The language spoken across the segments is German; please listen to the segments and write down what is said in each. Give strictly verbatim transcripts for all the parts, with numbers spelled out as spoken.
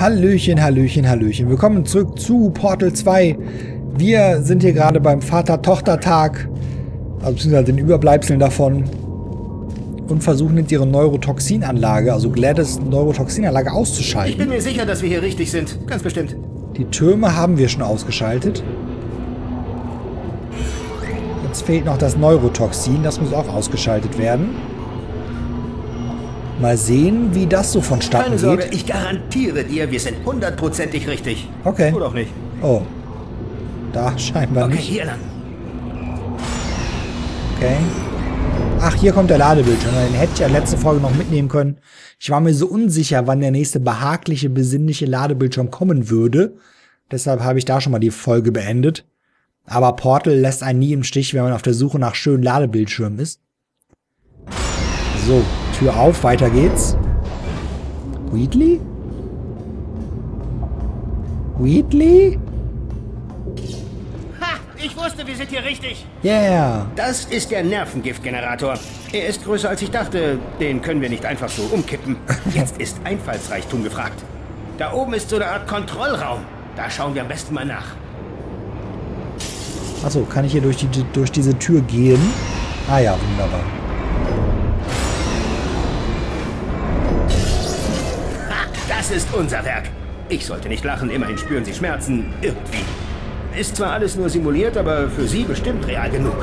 Hallöchen, Hallöchen, Hallöchen. Willkommen zurück zu Portal zwei. Wir sind hier gerade beim Vater-Tochter-Tag, also beziehungsweise den Überbleibseln davon, und versuchen jetzt ihre Neurotoxinanlage, also GLaDOS Neurotoxinanlage, auszuschalten. Ich bin mir sicher, dass wir hier richtig sind. Ganz bestimmt. Die Türme haben wir schon ausgeschaltet. Jetzt fehlt noch das Neurotoxin. Das muss auch ausgeschaltet werden. Mal sehen, wie das so vonstatten geht. Keine Sorge, ich garantiere dir, wir sind hundertprozentig richtig. Okay. Oder auch nicht. Oh. Da scheinbar okay, nicht. Okay, hier lang. Okay. Ach, hier kommt der Ladebildschirm. Den hätte ich ja letzte Folge noch mitnehmen können. Ich war mir so unsicher, wann der nächste behagliche, besinnliche Ladebildschirm kommen würde. Deshalb habe ich da schon mal die Folge beendet. Aber Portal lässt einen nie im Stich, wenn man auf der Suche nach schönen Ladebildschirmen ist. So. Tür auf, weiter geht's. Wheatley? Wheatley? Ha! Ich wusste, wir sind hier richtig. Yeah. Das ist der Nervengiftgenerator. Er ist größer, als ich dachte. Den können wir nicht einfach so umkippen. Jetzt ist Einfallsreichtum gefragt. Da oben ist so eine Art Kontrollraum. Da schauen wir am besten mal nach. Achso, kann ich hier durch, die, durch diese Tür gehen? Ah ja, wunderbar. Das ist unser Werk. Ich sollte nicht lachen, immerhin spüren Sie Schmerzen. Irgendwie. Ist zwar alles nur simuliert, aber für Sie bestimmt real genug.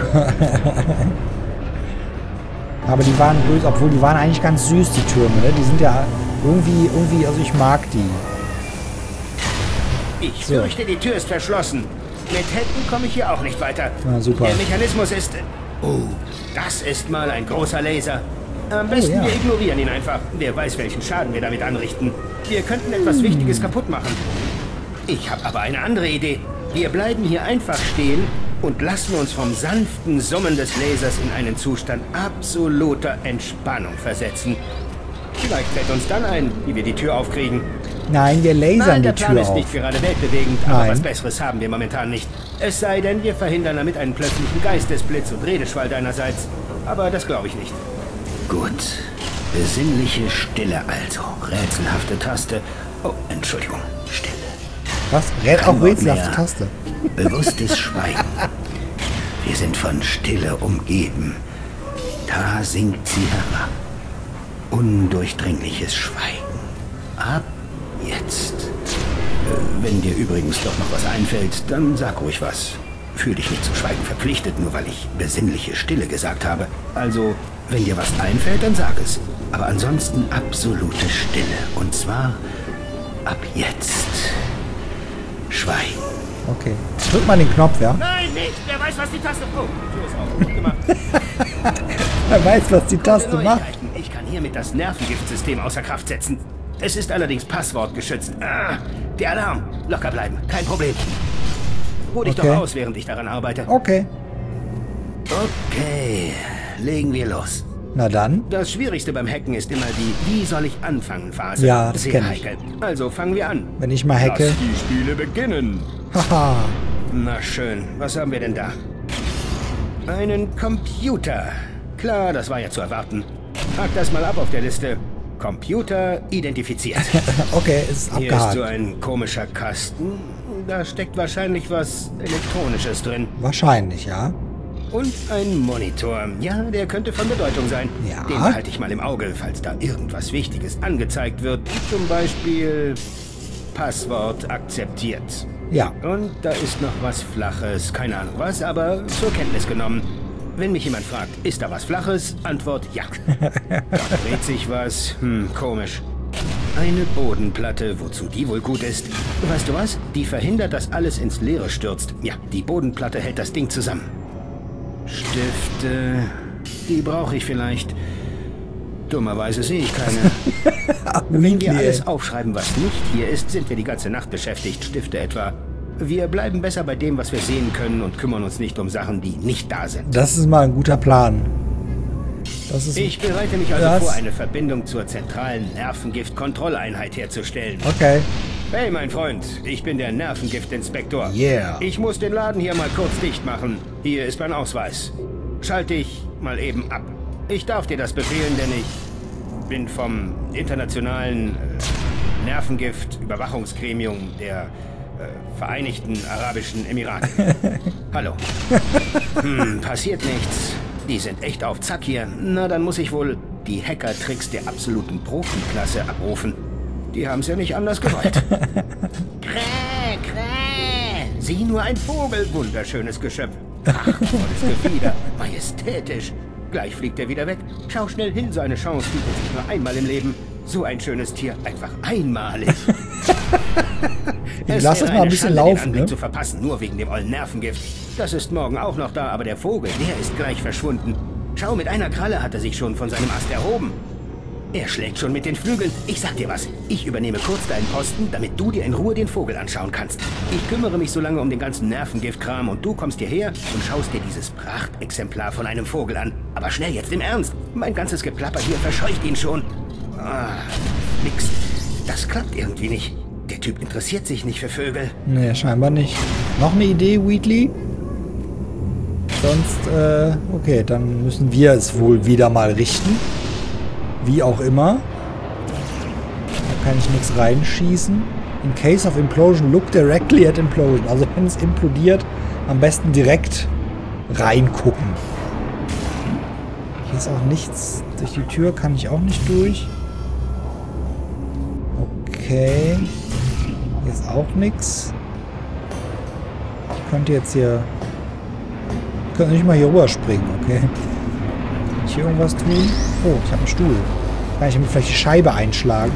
Aber die waren blöd, obwohl die waren eigentlich ganz süß, die Türme, ne? Die sind ja irgendwie, irgendwie, also ich mag die. Ich so. Fürchte, die Tür ist verschlossen. Mit Händen komme ich hier auch nicht weiter. Na, super. Der Mechanismus ist... Oh, das ist mal ein großer Laser. Am besten, oh, ja. Wir ignorieren ihn einfach. Wer weiß, welchen Schaden wir damit anrichten. Wir könnten etwas hm. Wichtiges kaputt machen. Ich habe aber eine andere Idee. Wir bleiben hier einfach stehen und lassen uns vom sanften Summen des Lasers in einen Zustand absoluter Entspannung versetzen. Vielleicht fällt uns dann ein, wie wir die Tür aufkriegen. Nein, wir lasern Nein, der die Plan Tür ist auf. Nicht gerade weltbewegend, Nein. aber was Besseres haben wir momentan nicht. Es sei denn, wir verhindern damit einen plötzlichen Geistesblitz und Redeschwall deinerseits. Aber das glaube ich nicht. Gut. Besinnliche Stille also. Rätselhafte Taste. Oh, Entschuldigung. Stille. Was? Rät auch rätselhafte Taste. Bewusstes Schweigen. Wir sind von Stille umgeben. Da sinkt sie herab. Undurchdringliches Schweigen. Ab jetzt. Wenn dir übrigens doch noch was einfällt, dann sag ruhig was. Fühl dich nicht zum Schweigen verpflichtet, nur weil ich besinnliche Stille gesagt habe. Also... Wenn dir was einfällt, dann sag es. Aber ansonsten absolute Stille. Und zwar ab jetzt. Schweigen. Okay. Drück mal den Knopf, ja? Nein, nicht! Wer weiß, was die Taste... Oh, Tür ist auf. Gut gemacht. Wer weiß, was die Taste macht. Ich kann hiermit das Nervengiftsystem außer Kraft setzen. Es ist allerdings passwortgeschützt. Ah, der Alarm. Locker bleiben. Kein Problem. Ruhe dich okay. doch aus, während ich daran arbeite. Okay. Okay... Legen wir los. Na dann. Das Schwierigste beim Hacken ist immer die Wie soll ich anfangen Phase. Ja, das kenne ich. Also fangen wir an. Wenn ich mal hacke. Lass die Spiele beginnen. Haha. Na schön. Was haben wir denn da? Einen Computer. Klar, das war ja zu erwarten. Hack das mal ab auf der Liste. Computer identifiziert. Okay, ist abgehakt. Hier ist so ein komischer Kasten. Da steckt wahrscheinlich was Elektronisches drin. Wahrscheinlich, ja. Und ein Monitor. Ja, der könnte von Bedeutung sein. Ja. Den halte ich mal im Auge, falls da irgendwas Wichtiges angezeigt wird. Zum Beispiel Passwort akzeptiert. Ja. Und da ist noch was Flaches. Keine Ahnung was, aber zur Kenntnis genommen. Wenn mich jemand fragt, ist da was Flaches? Antwort ja. Da dreht sich was. Hm, komisch. Eine Bodenplatte, wozu die wohl gut ist. Weißt du was? Die verhindert, dass alles ins Leere stürzt. Ja, die Bodenplatte hält das Ding zusammen. Stifte, die brauche ich vielleicht. Dummerweise sehe ich keine. Wenn wir alles aufschreiben, was nicht hier ist, sind wir die ganze Nacht beschäftigt. Stifte etwa. Wir bleiben besser bei dem, was wir sehen können und kümmern uns nicht um Sachen, die nicht da sind. Das ist mal ein guter Plan. Das ist ich bereite mich also das? vor, eine Verbindung zur zentralen Nervengiftkontrolleinheit herzustellen. Okay. Hey, mein Freund, ich bin der Nervengiftinspektor. Yeah. Ich muss den Laden hier mal kurz dicht machen. Hier ist mein Ausweis. Schalte ich mal eben ab. Ich darf dir das befehlen, denn ich bin vom internationalen Nervengift, Überwachungsgremium der äh, Vereinigten Arabischen Emirate. Hallo. Hm, passiert nichts. Die sind echt auf Zack hier. Na, dann muss ich wohl die Hacker-Tricks der absoluten Profi-Klasse abrufen. Die haben's ja nicht anders gewollt. Kräh, kräh. Sieh nur ein Vogel, wunderschönes Geschöpf. Prachtvolles Gefieder, majestätisch. Gleich fliegt er wieder weg. Schau schnell hin, so eine Chance bietet sich nur einmal im Leben. So ein schönes Tier, einfach einmalig. Ich lass es mal ein bisschen Schande, laufen, ne? Zu verpassen, nur wegen dem ollen Nervengift. Das ist morgen auch noch da, aber der Vogel, der ist gleich verschwunden. Schau, mit einer Kralle hat er sich schon von seinem Ast erhoben. Er schlägt schon mit den Flügeln. Ich sag dir was, ich übernehme kurz deinen Posten, damit du dir in Ruhe den Vogel anschauen kannst. Ich kümmere mich so lange um den ganzen Nervengift-Kram und du kommst hierher und schaust dir dieses Prachtexemplar von einem Vogel an. Aber schnell jetzt, im Ernst. Mein ganzes Geplapper hier verscheucht ihn schon. Ah, nix. Das klappt irgendwie nicht. Der Typ interessiert sich nicht für Vögel. Nee, scheinbar nicht. Noch eine Idee, Wheatley? Sonst, äh, okay, dann müssen wir es wohl wieder mal richten. Wie auch immer. Da kann ich nichts reinschießen. In case of implosion, look directly at implosion. Also wenn es implodiert, am besten direkt reingucken. Hier ist auch nichts. Durch die Tür kann ich auch nicht durch. Okay. Hier ist auch nichts. Ich könnte jetzt hier... Ich könnte nicht mal hier rüber springen, okay? Kann ich hier irgendwas tun? Oh, ich habe einen Stuhl. Kann ich damit vielleicht die Scheibe einschlagen?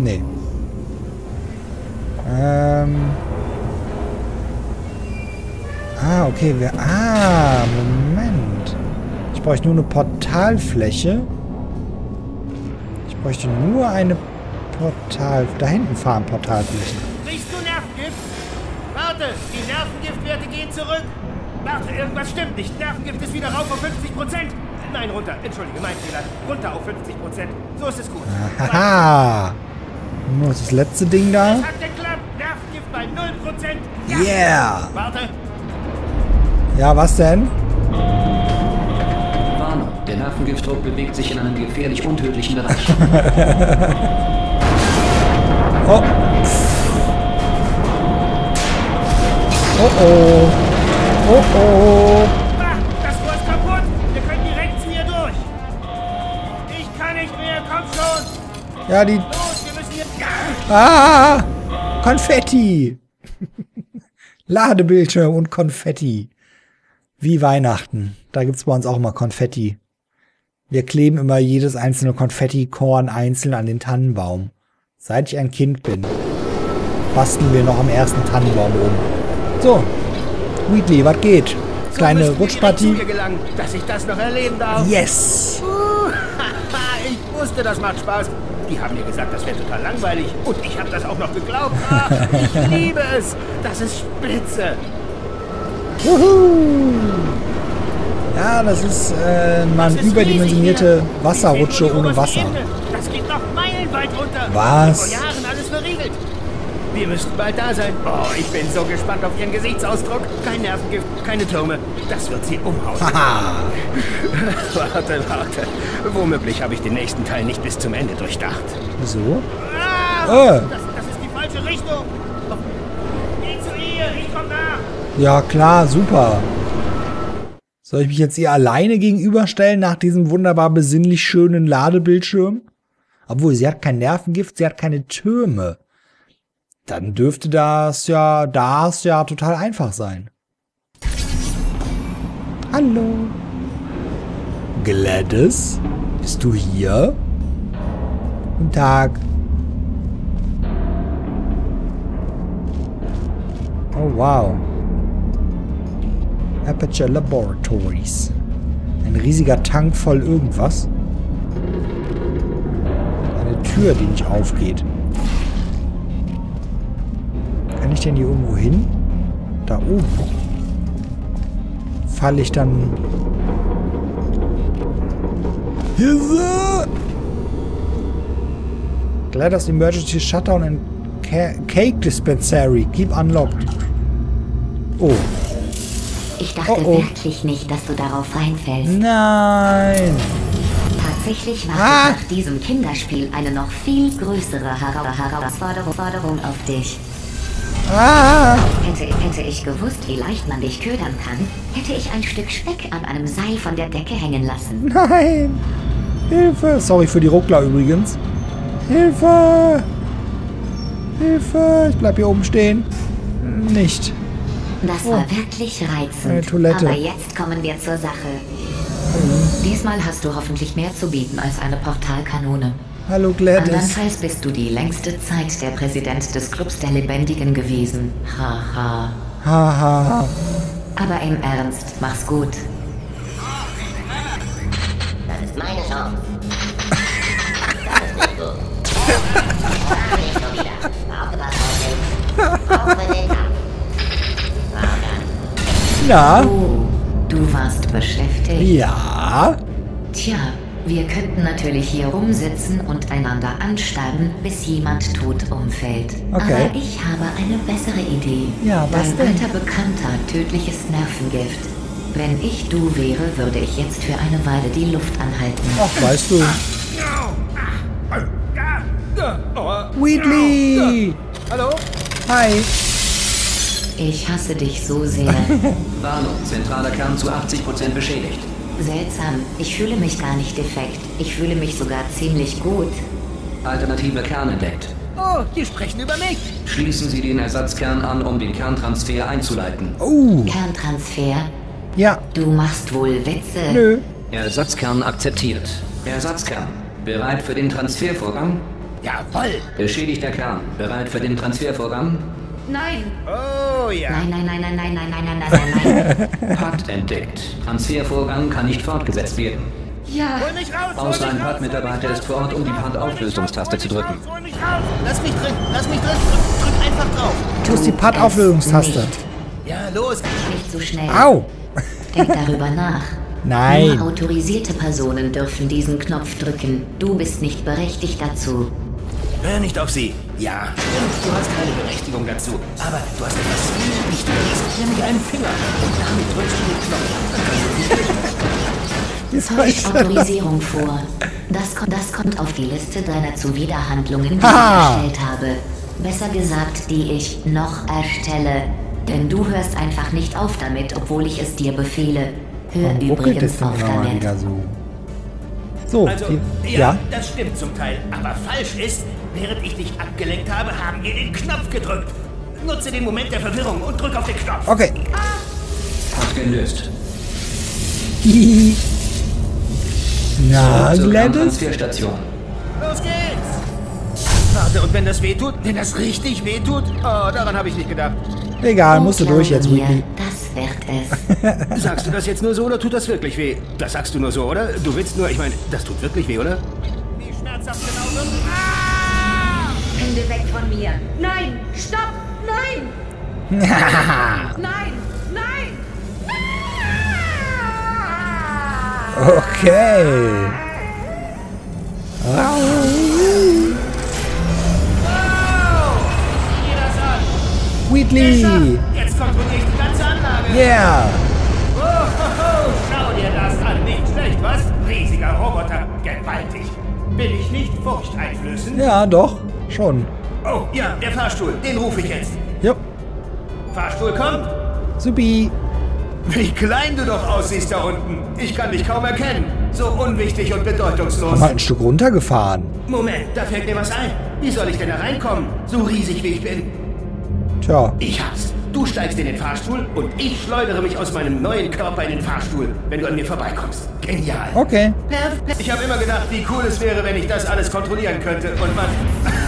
Nee. Ähm... Ah, okay. Wir, ah, Moment. Ich bräuchte nur eine Portalfläche. Ich bräuchte nur eine Portal... Da hinten fahren Portalflächen. Riechst du Nervengift? Warte, die Nervengiftwerte gehen zurück. Warte, irgendwas stimmt nicht. Nervengift ist wieder rauf auf fünfzig Prozent. Nein, runter. Entschuldige, mein Fehler. Runter auf fünfzig Prozent. So ist es gut. Haha. Nur das letzte Ding da. Das hat geklappt. Nervengift bei null Prozent. Ja. Yeah. Warte. Ja, was denn? Warnung, der Nervengiftdruck bewegt sich in einem gefährlich untödlichen Bereich. Oh. Oh oh. Oh oh. Das Tor ist kaputt. Wir können direkt zu ihr durch. Ich kann nicht mehr. Komm schon. Ja, die... Los, wir müssen jetzt... Ah! Konfetti. Ladebildschirm und Konfetti. Wie Weihnachten. Da gibt's bei uns auch mal Konfetti. Wir kleben immer jedes einzelne Konfettikorn einzeln an den Tannenbaum. Seit ich ein Kind bin, basteln wir noch am ersten Tannenbaum rum. So, Wheatley, was geht? Kleine so Rutschpartie. Gelangen, dass ich das noch erleben darf. Yes! Uh, ich wusste, das macht Spaß. Die haben mir gesagt, das wäre total langweilig. Und ich habe das auch noch geglaubt. Ach, ich liebe es. Das ist spitze. Juhu. Ja, das ist äh, mal eine überdimensionierte Wasserrutsche ohne Wasser. Das geht noch meilenweit runter. Was? Vor Jahren alles verriegelt. Wir müssten bald da sein. Oh, ich bin so gespannt auf Ihren Gesichtsausdruck. Kein Nervengift, keine Türme. Das wird Sie umhauen. Warte, warte. Womöglich habe ich den nächsten Teil nicht bis zum Ende durchdacht. So? Ah, oh. das, das ist die falsche Richtung. Geh zu ihr, ich komme nach. Ja, klar, super. Soll ich mich jetzt ihr alleine gegenüberstellen nach diesem wunderbar besinnlich schönen Ladebildschirm? Obwohl, sie hat kein Nervengift, sie hat keine Türme. Dann dürfte das ja, das ja total einfach sein. Hallo. GLaDOS, bist du hier? Guten Tag. Oh, wow. Aperture Laboratories. Ein riesiger Tank voll irgendwas. Eine Tür, die nicht aufgeht. Kann ich denn hier irgendwo hin? Da oben. Falle ich dann... Hilfe! GLaDOS Emergency Shutdown and Cake Dispensary. Keep unlocked. Oh. Ich dachte oh, oh. wirklich nicht, dass du darauf reinfällst. Nein! Tatsächlich wartet ah. nach diesem Kinderspiel eine noch viel größere Herausforderung auf dich. Ah. Hätte, hätte ich gewusst, wie leicht man dich ködern kann, hätte ich ein Stück Speck an einem Seil von der Decke hängen lassen. Nein! Hilfe! Sorry für die Ruckler übrigens. Hilfe! Hilfe! Ich bleib hier oben stehen. Nicht. Das oh. war wirklich reizend. Eine Toilette. Aber jetzt kommen wir zur Sache. Mhm. Diesmal hast du hoffentlich mehr zu bieten als eine Portalkanone. Hallo GLaDOS. Andernfalls bist du die längste Zeit der Präsident des Clubs der Lebendigen gewesen. Haha. Haha. Ha. Aber im Ernst, mach's gut. Das ist meine Chance. Das ist gut. Das ist schon wieder. Aufgepasst auf den. Auf den Tag. Ja. Oh, du warst beschäftigt. Ja. Tja. Wir könnten natürlich hier rumsitzen und einander anstarren, bis jemand tot umfällt. Okay. Aber ich habe eine bessere Idee. Ja, was denn? Dein alter Bekannter, tödliches Nervengift. Wenn ich du wäre, würde ich jetzt für eine Weile die Luft anhalten. Ach, weißt du. Wheatley! Hallo? Hi. Ich hasse dich so sehr. Warnung, Zentrale Kern zu achtzig Prozent beschädigt. Seltsam. Ich fühle mich gar nicht defekt. Ich fühle mich sogar ziemlich gut. Alternative Kern entdeckt. Oh, die sprechen über mich. Schließen Sie den Ersatzkern an, um den Kerntransfer einzuleiten. Oh. Kerntransfer? Ja. Du machst wohl Witze. Nö. Ersatzkern akzeptiert. Ersatzkern. Bereit für den Transfervorgang? Jawohl. Beschädigter Kern. Bereit für den Transfervorgang? Nein. Oh ja. Nein, nein, nein, nein, nein, nein, nein, nein, nein, nein. Pakt entdeckt. Transfervorgang kann nicht fortgesetzt werden. Ja. Hol mich raus, außer ein Paktmitarbeiter ist vor Ort, um die Pakt-Auflösungstaste zu drücken. Hol mich raus. Lass mich drin, lass mich drin. Drück, drück einfach drauf. Du hast die Pakt-Auflösungstaste. Ja, los. Nicht so schnell. Au. Denk darüber nach. Nein. Nur autorisierte Personen dürfen diesen Knopf drücken. Du bist nicht berechtigt dazu. Hör nicht auf sie. Ja, stimmt, du hast keine Berechtigung dazu. Aber du hast etwas viel Wichtigeres, nämlich einen Finger. Und damit drückst du den Knopf. Täusch Autorisierung vor. Das, das kommt auf die Liste deiner Zuwiderhandlungen, die ah. ich erstellt habe. Besser gesagt, die ich noch erstelle. Denn du hörst einfach nicht auf damit, obwohl ich es dir befehle. Hör Warum übrigens auf damit. So, so also, ja, ja, das stimmt zum Teil. Aber falsch ist... Während ich dich abgelenkt habe, haben wir den Knopf gedrückt. Nutze den Moment der Verwirrung und drück auf den Knopf. Okay. Hat gelöst. Na, GLaDOS? Los geht's. Warte, und wenn das weh tut, wenn das richtig weh tut, oh, daran habe ich nicht gedacht. Egal, musst du durch jetzt, Wheatley. Das wird es. Sagst du das jetzt nur so oder tut das wirklich weh? Das sagst du nur so, oder? Du willst nur, ich meine, das tut wirklich weh, oder? Wie schmerzhaft genau wird. Ah! Hände weg von mir. Nein, stopp, nein. Nein, nein. Okay. Oh. Wow. Wheatley. Jetzt kontrolliere ich die ganze Anlage. Yeah. Oh, oh, oh. Schau dir das an. Nicht schlecht, was? Riesiger Roboter. Gewaltig. Bin ich nicht furchteinflößend? Ja, doch. Schon. Oh, ja, der Fahrstuhl. Den rufe ich jetzt. Ja. Fahrstuhl kommt. Supi. Wie klein du doch aussiehst da unten. Ich kann dich kaum erkennen. So unwichtig und bedeutungslos. Haben wir ein Stück runtergefahren. Moment, da fällt mir was ein. Wie soll ich denn da reinkommen? So riesig wie ich bin. Tja. Ich hab's. Du steigst in den Fahrstuhl und ich schleudere mich aus meinem neuen Körper in den Fahrstuhl, wenn du an mir vorbeikommst. Genial. Okay. Ich habe immer gedacht, wie cool es wäre, wenn ich das alles kontrollieren könnte. Und man,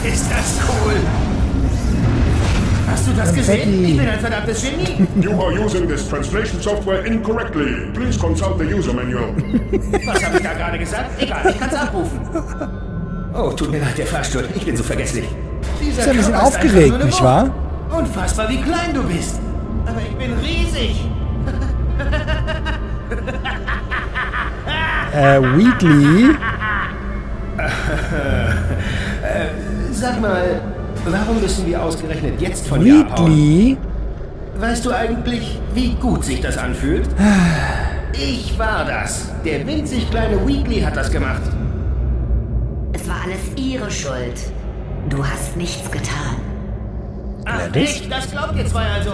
ist das cool. Hast du das gesehen? Ich bin ein verdammtes Genie. You are using this translation software incorrectly. Please consult the user manual. Was habe ich da gerade gesagt? Egal, ich kann's abrufen. Oh, tut mir leid, der Fahrstuhl. Ich bin so vergesslich. Dieser ist ein bisschen aufgeregt, nicht wahr? Unfassbar, wie klein du bist. Aber ich bin riesig. äh, Wheatley? äh, sag mal, warum müssen wir ausgerechnet jetzt von dir abhauen? Weißt du eigentlich, wie gut sich das anfühlt? Ich war das. Der winzig kleine Wheatley hat das gemacht. war alles ihre Schuld. Du hast nichts getan. Ach, nicht? Das glaubt ihr zwei also.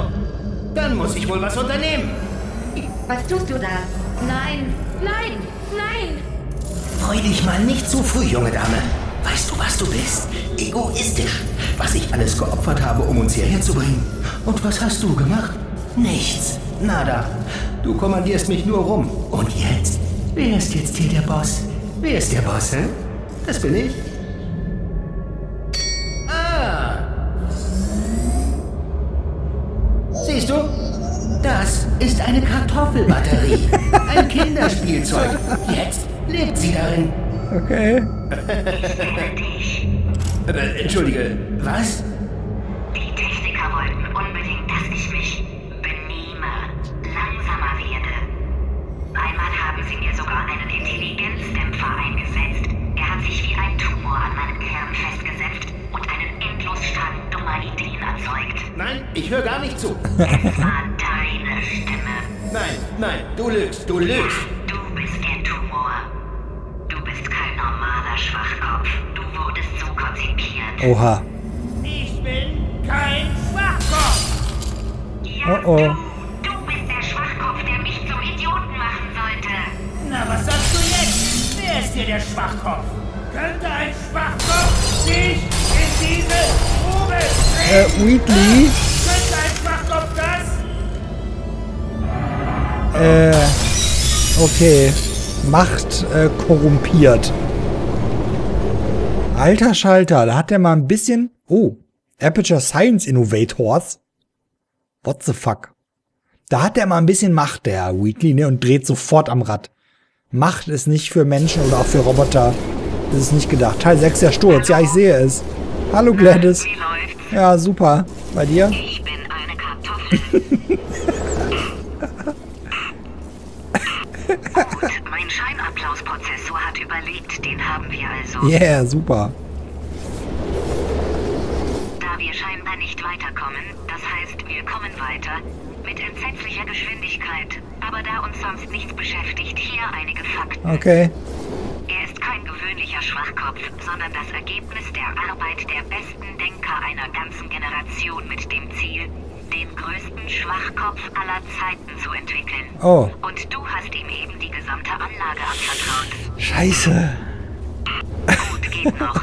Dann muss ich wohl was unternehmen. Was tust du da? Nein, nein, nein! Freu dich mal nicht zu früh, junge Dame. Weißt du, was du bist? Egoistisch. Was ich alles geopfert habe, um uns hierher zu bringen. Und was hast du gemacht? Nichts. Nada. Du kommandierst mich nur rum. Und jetzt? Wer ist jetzt hier der Boss? Wer ist der Boss, hä? Das bin ich. Ah! Siehst du? Das ist eine Kartoffelbatterie. Ein Kinderspielzeug. Jetzt lebt sie darin. Okay. äh, Entschuldige, was? Die Techniker wollten unbedingt, dass ich mich benehme, langsamer werde. Einmal haben sie mir sogar einen Intelligenzdämpfer eingesetzt. Er hat sich wie ein Tumor an meinem Kern festgesetzt und einen endlos starken dummer Ideen erzeugt. Nein, ich höre gar nicht zu. Es war deine Stimme. Nein, nein, du lügst, du lügst. Oha. Ich bin kein Schwachkopf. Ja, oh, oh. Du, du bist der Schwachkopf, der mich zum Idioten machen sollte. Na, was sagst du jetzt? Wer ist hier der Schwachkopf? Könnte ein Schwachkopf dich in diese Grube bringen? Äh, Wheatley? Könnte ein Schwachkopf das? Äh, okay. Macht äh, korrumpiert. Alter Schalter, da hat der mal ein bisschen... Oh, Aperture Science Innovators. What the fuck? Da hat der mal ein bisschen Macht, der Wheatley, ne? Und dreht sofort am Rad. Macht ist nicht für Menschen oder auch für Roboter. Das ist nicht gedacht. Teil sechs, der Sturz. Ja, ich sehe es. Hallo, GLaDOS. Ja, super. Bei dir? Ich bin eine Kartoffel. Gut, mein Scheinapplausprozessor hat überlebt, den haben wir also. Yeah, super. Da wir scheinbar nicht weiterkommen, das heißt, wir kommen weiter, mit entsetzlicher Geschwindigkeit, aber da uns sonst nichts beschäftigt, hier einige Fakten. Okay. Er ist kein gewöhnlicher Schwachkopf, sondern das Ergebnis der Arbeit der besten Denker einer ganzen Generation mit dem Ziel, den größten Schwachkopf aller Zeiten zu entwickeln. Oh. Und du hast ihm eben die gesamte Anlage anvertraut. Scheiße. Gut, geht noch.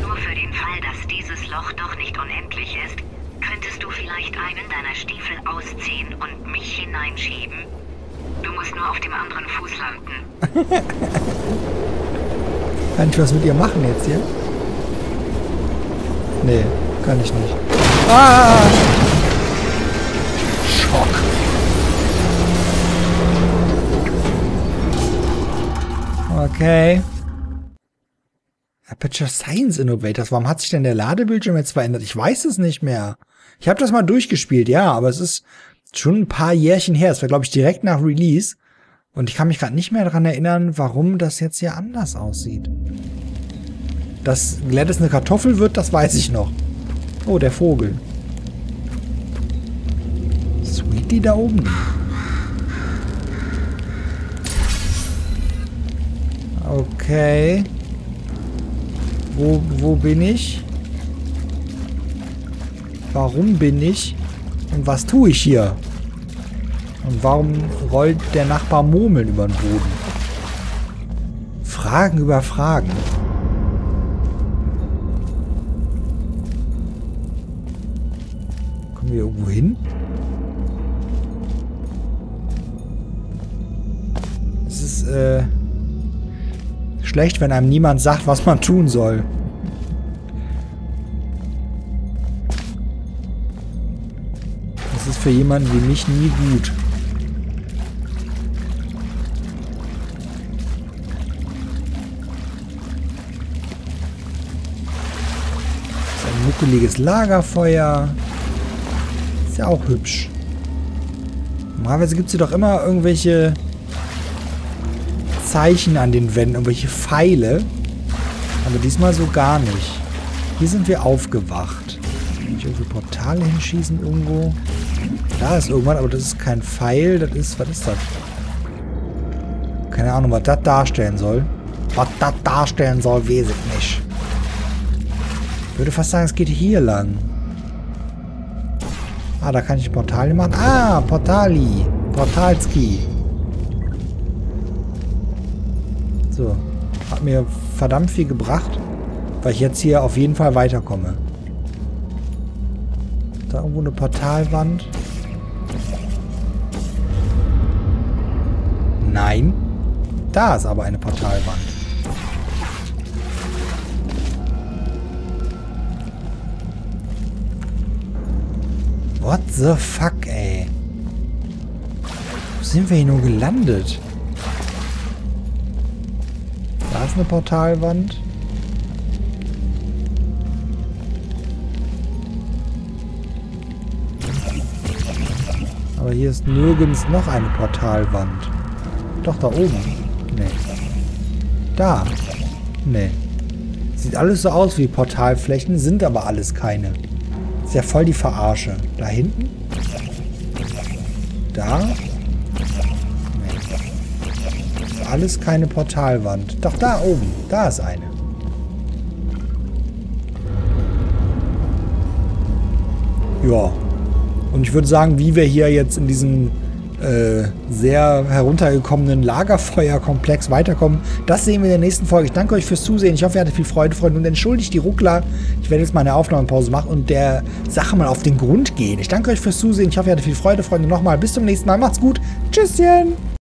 Nur für den Fall, dass dieses Loch doch nicht unendlich ist, könntest du vielleicht einen deiner Stiefel ausziehen und mich hineinschieben. Du musst nur auf dem anderen Fuß landen. Kann ich was mit ihr machen jetzt hier? Nee, kann ich nicht. Ah! Schock. Okay. Aperture Science Innovators. Warum hat sich denn der Ladebildschirm jetzt verändert? Ich weiß es nicht mehr. Ich habe das mal durchgespielt, ja, aber es ist schon ein paar Jährchen her. Es war, glaube ich, direkt nach Release. Und ich kann mich gerade nicht mehr daran erinnern, warum das jetzt hier anders aussieht. Dass GLaDOS eine Kartoffel wird, das weiß ich noch. Oh, der Vogel. Sweetie da oben. Okay. Wo, wo bin ich? Warum bin ich? Und was tue ich hier? Und warum rollt der Nachbar Murmeln über den Boden? Fragen über Fragen. Kommen wir irgendwo hin? Es ist äh, schlecht, wenn einem niemand sagt, was man tun soll. Das ist für jemanden wie mich nie gut. Das ist ein muckeliges Lagerfeuer. Ist ja auch hübsch. Normalerweise gibt es hier doch immer irgendwelche Zeichen an den Wänden, irgendwelche Pfeile. Aber diesmal so gar nicht. Hier sind wir aufgewacht. Kann ich irgendwie Portale hinschießen irgendwo? Da ist irgendwann, aber das ist kein Pfeil. Das ist, was ist das? Keine Ahnung, was das darstellen soll. Was das darstellen soll, weiß ich nicht. Ich würde fast sagen, es geht hier lang. Ah, da kann ich Portale machen. Ah, Portali. Portalski. So. Hat mir verdammt viel gebracht, weil ich jetzt hier auf jeden Fall weiterkomme. Da irgendwo eine Portalwand. Nein. Da ist aber eine Portalwand. What the fuck, ey? Wo sind wir hier nur gelandet? Da ist eine Portalwand. Aber hier ist nirgends noch eine Portalwand. Doch, da oben. Nee. Da. Nee. Sieht alles so aus wie Portalflächen, sind aber alles keine. Ist ja voll die Verarsche. Da hinten? Da? Nee. Ist alles keine Portalwand. Doch, da oben. Da ist eine. Ja. Und ich würde sagen, wie wir hier jetzt in diesem äh, sehr heruntergekommenen Lagerfeuerkomplex weiterkommen, das sehen wir in der nächsten Folge. Ich danke euch fürs Zusehen. Ich hoffe, ihr hattet viel Freude, Freunde. Und entschuldigt die Ruckler. Ich werde jetzt mal eine Aufnahmepause machen und der Sache mal auf den Grund gehen. Ich danke euch fürs Zusehen. Ich hoffe, ihr hattet viel Freude, Freunde. Nochmal bis zum nächsten Mal. Macht's gut. Tschüsschen.